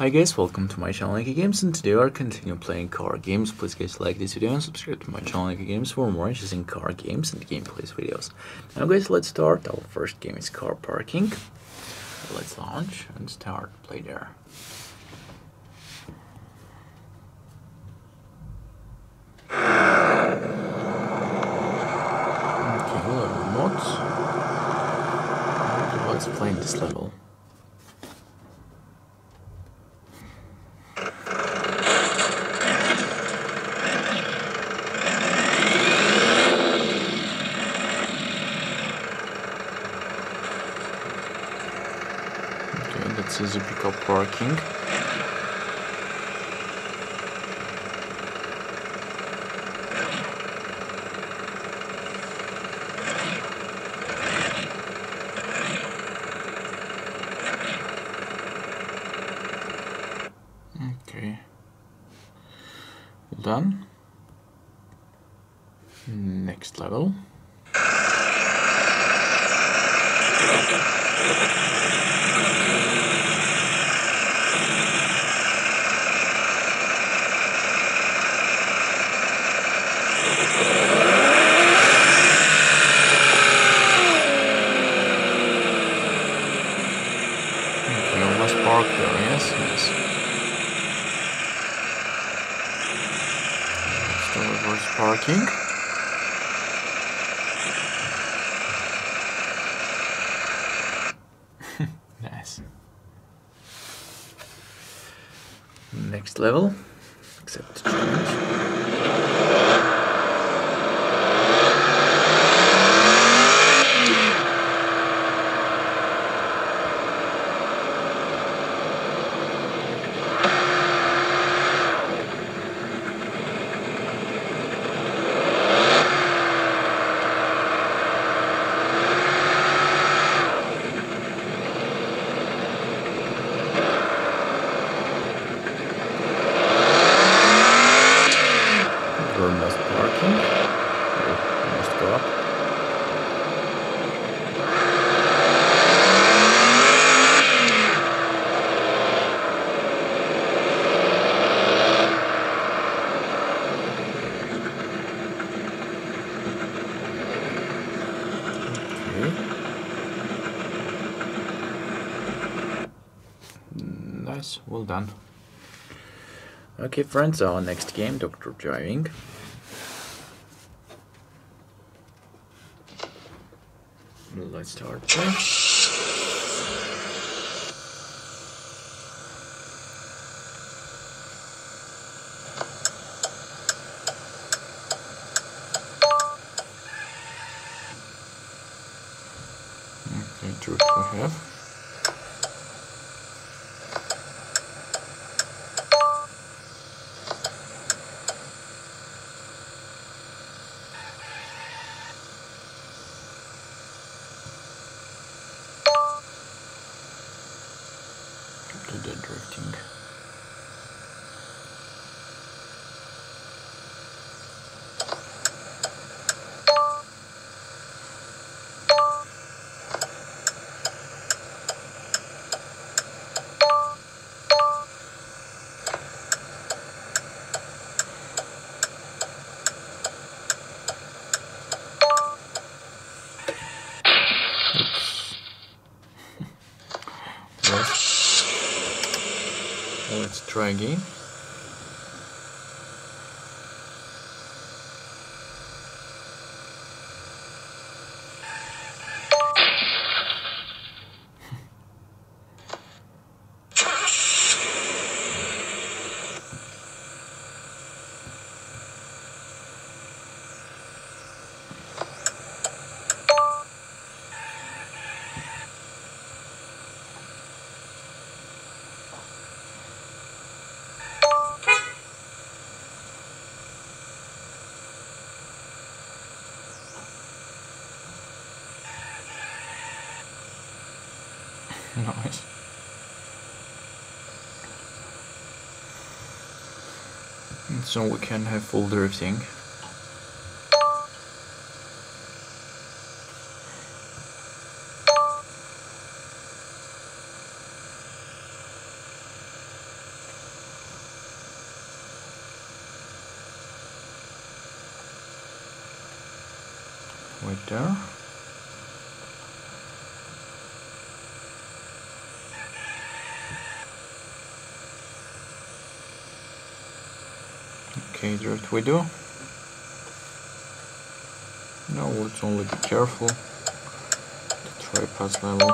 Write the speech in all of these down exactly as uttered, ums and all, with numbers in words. Hi guys, welcome to my channel Nicki Games, and today I continue playing car games. Please guys like this video and subscribe to my channel Nicki Games for more interesting car games and gameplays videos. Now guys, let's start. Our first game is Car Parking. Let's launch and start play there. Okay, we'll have remotes. Let's play this level. This is a pickup parking. Okay. Done. Next level. Parking. Nice. Next level. Accept change. Nice, well done. Okay friends, our next game, Doctor Driving. Let's start playing. The drifting. Let's try again. Nice. And so we can have full drifting. wait there. Okay, drift widow. Now let's only be careful. Try pass level.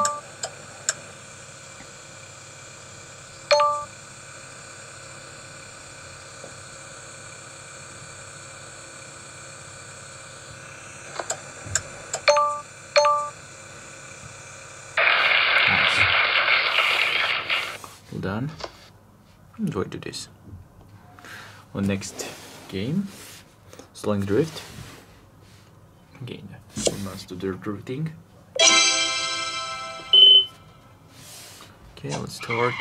Done. Enjoy to this. Well, next game, Sling Drift. Again, we must do the drifting. Okay, let's start.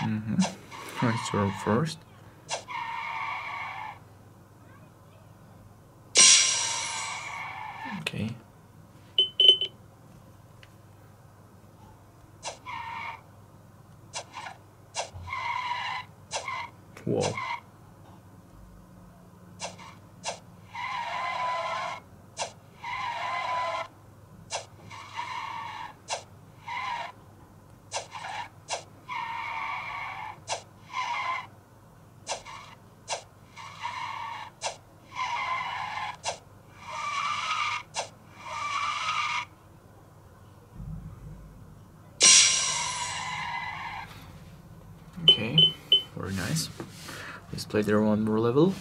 Mm-hmm. Right turn first. Okay. Whoa. Very nice. Let's play there one more level.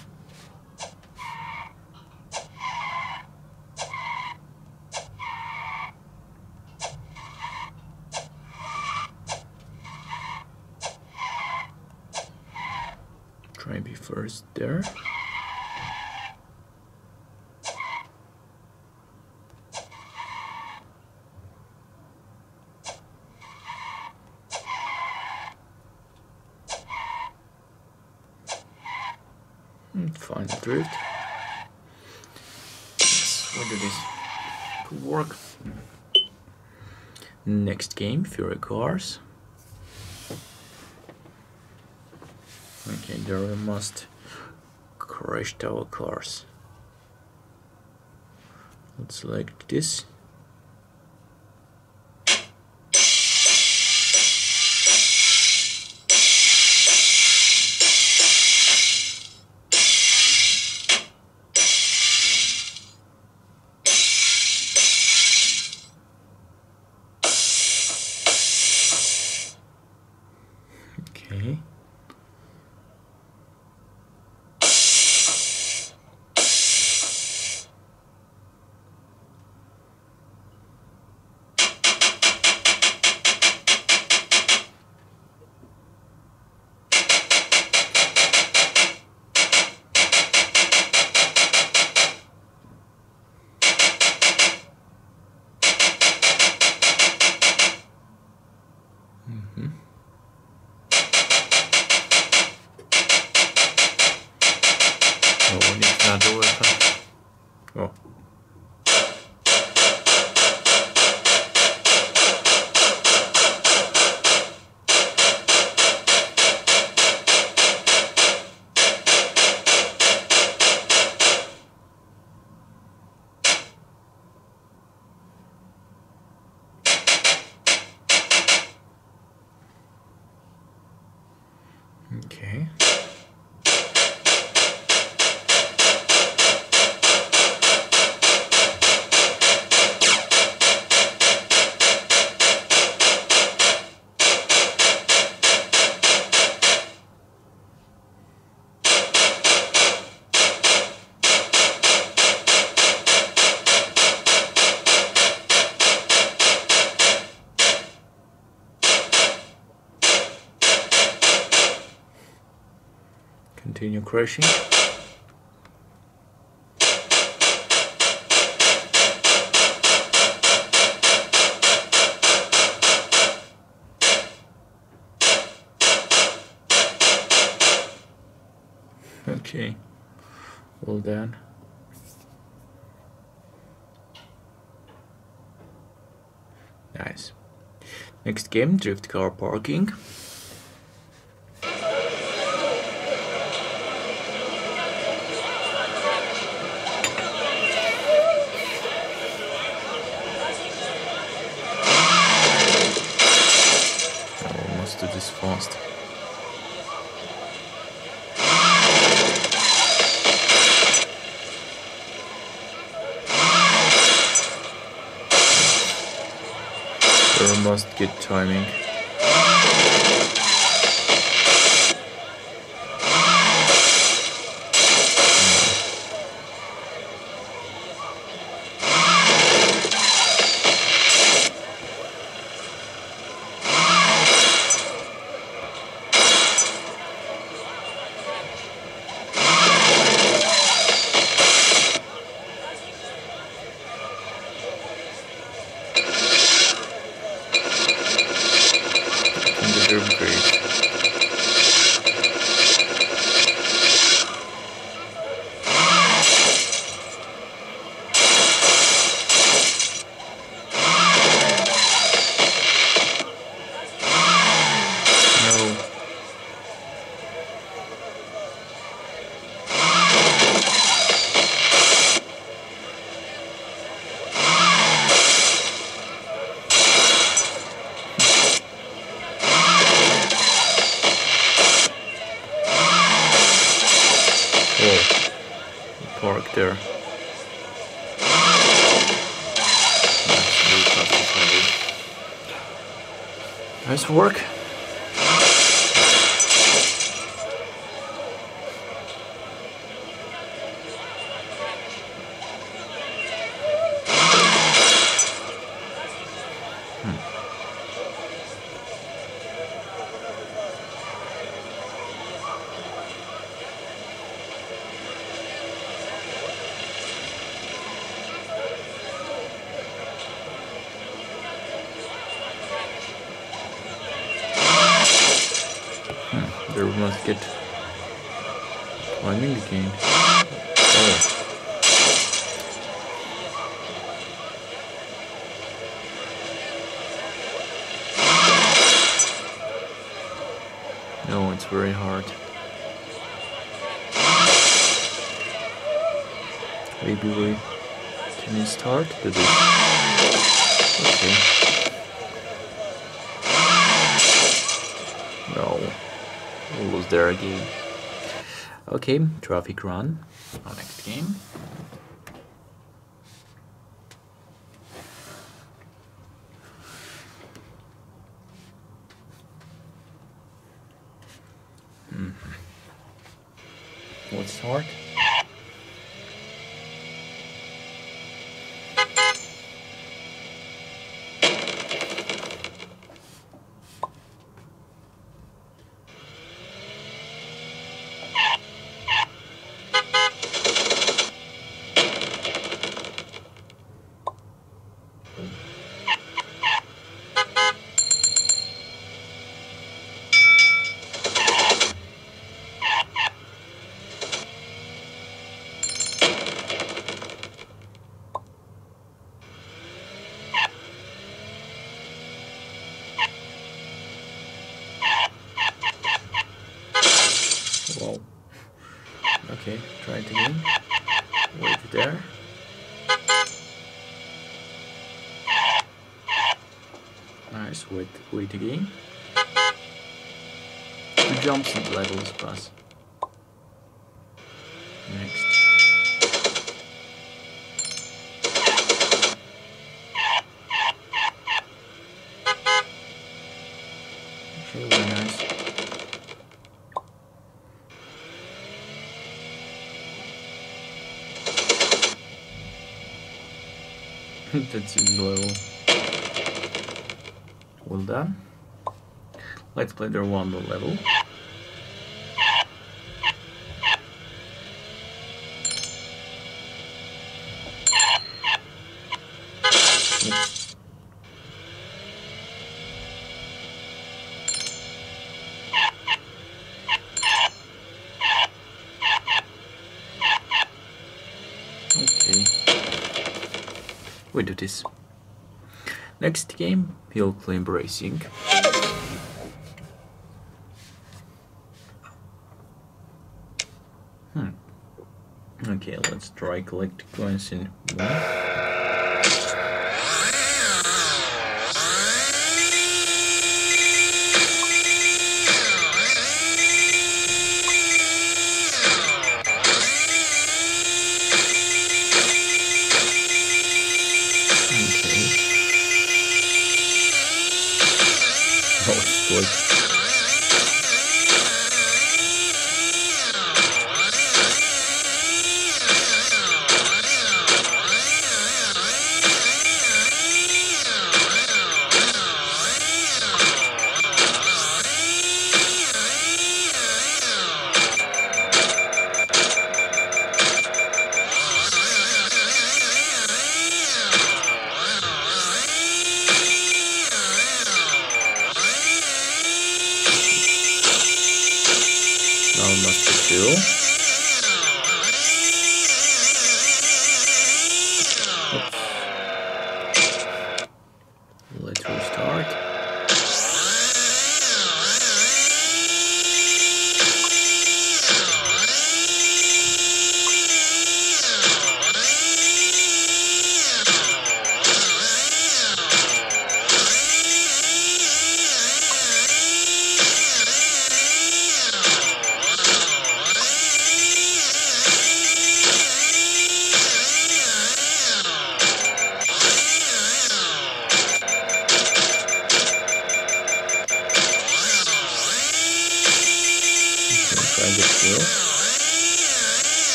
Try and be first there. Find the drift. Yes, we'll do this. Could work. Next game, Fury Cars. Okay, there we must crash our cars. Let's select this. Okay. Mm-hmm. Oh, we need another weapon. Oh. Okay. Continue crashing. Okay. Well then. Nice. Next game, Drift Car Parking. Almost do this fast. There must get timing. Park there. Nice, nice work. There we must get climbing again. Oh. No, it's very hard. Maybe we can start to do. Okay. No. Almost there again. Okay, Traffic Run. Our next game. Hmm. What's hard? Wow. Okay, try it again. Wait there. Nice, wait, wait again. Two jumps and levels pass. Next. Okay, very nice. That's in level. Well done. Let's play the one more level. we do this. Next game, Hill Climb Racing. Hmm. Okay, let's try collect coins in one.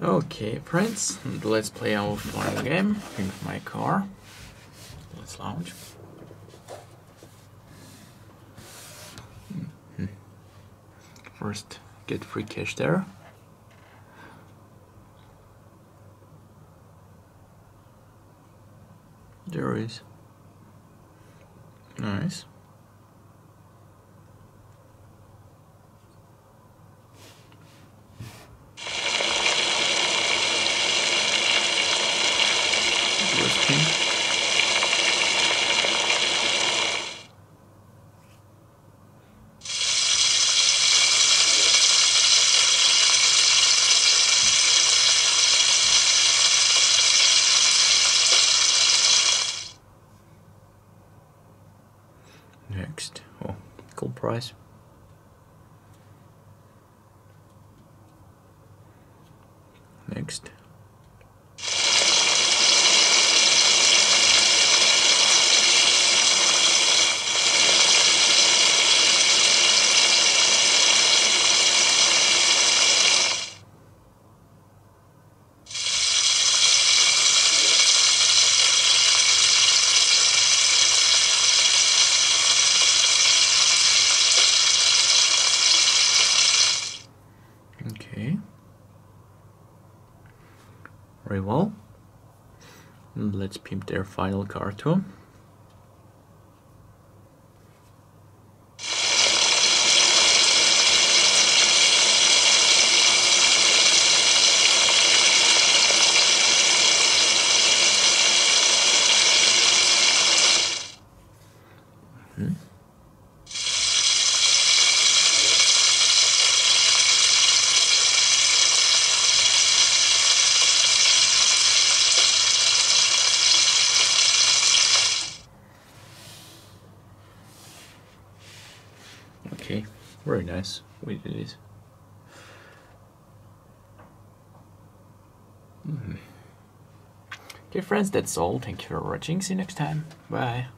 Okay, friends, let's play our final game, Pimp My Car. Let's launch. First, get free cash there. There is. Nice. Next, oh, cool price. Next. Very well. Let's pimp their final car too. Mm-hmm. Okay, very nice, we did it. Mm. Okay friends, that's all, thank you for watching, see you next time, bye.